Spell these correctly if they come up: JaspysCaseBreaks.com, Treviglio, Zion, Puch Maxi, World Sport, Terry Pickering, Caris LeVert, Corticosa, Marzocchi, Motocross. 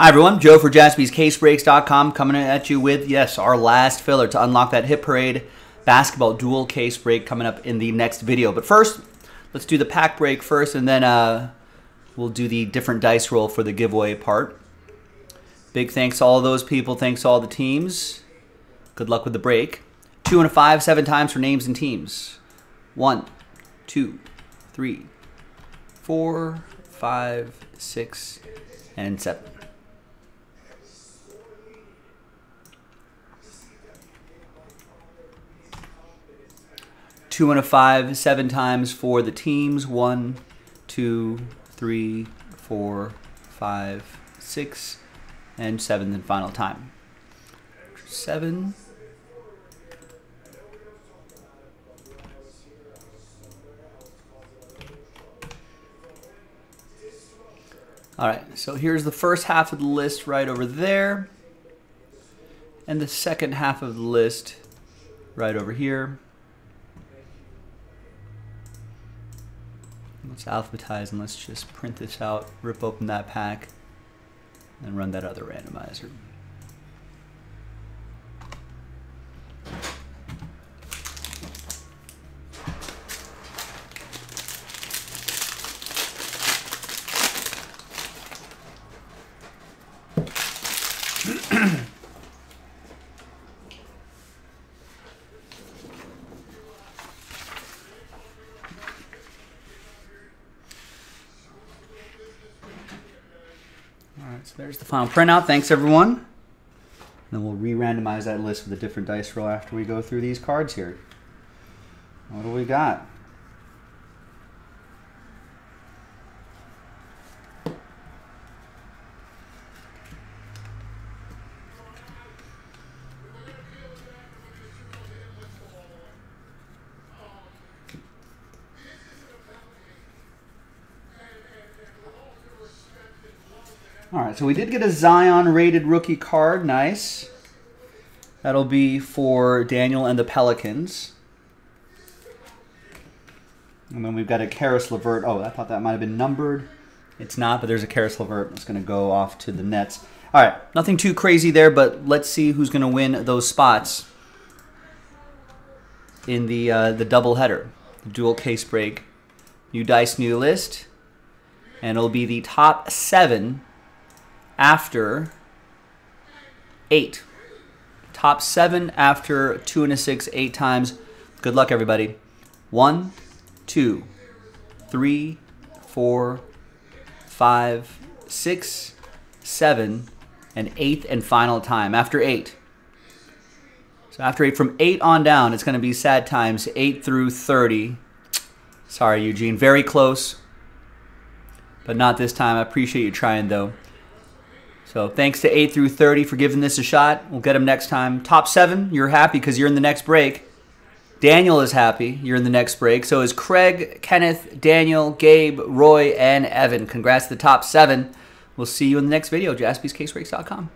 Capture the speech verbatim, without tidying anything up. Hi everyone, Joe for Jaspys Case Breaks dot com coming at you with, yes, our last filler to unlock that Hit Parade basketball dual case break coming up in the next video. But first, let's do the pack break first, and then uh, we'll do the different dice roll for the giveaway part. Big thanks to all those people, thanks to all the teams. Good luck with the break. Two and a five, seven times for names and teams. One, two, three, four, five, six, and seven. Two and a five, seven times for the teams. One, two, three, four, five, six, and seventh and final time. Seven. All right, so here's the first half of the list right over there, and the second half of the list right over here. Let's alphabetize and let's just print this out, rip open that pack, and run that other randomizer. So there's the final printout. Thanks, everyone. And then we'll re-randomize that list with a different dice roll after we go through these cards here. What do we got? All right, so we did get a Zion rated rookie card. Nice. That'll be for Daniel and the Pelicans. And then we've got a Caris LeVert. Oh, I thought that might have been numbered. It's not, but there's a Caris LeVert. It's going to go off to the Nets. All right, nothing too crazy there, but let's see who's going to win those spots in the, uh, the doubleheader, the dual case break. New dice, new list. And it'll be the top seven after eight. Top seven after two and a six, eight times. Good luck, everybody. One, two, three, four, five, six, seven, and eighth and final time after eight. So after eight, from eight on down, it's going to be sad times, eight through thirty. Sorry, Eugene. Very close, but not this time. I appreciate you trying, though. So thanks to eight through thirty for giving this a shot. We'll get them next time. Top seven, you're happy because you're in the next break. Daniel is happy. You're in the next break. So is Craig, Kenneth, Daniel, Gabe, Roy, and Evan. Congrats to the top seven. We'll see you in the next video. Jaspys Case Breaks dot com.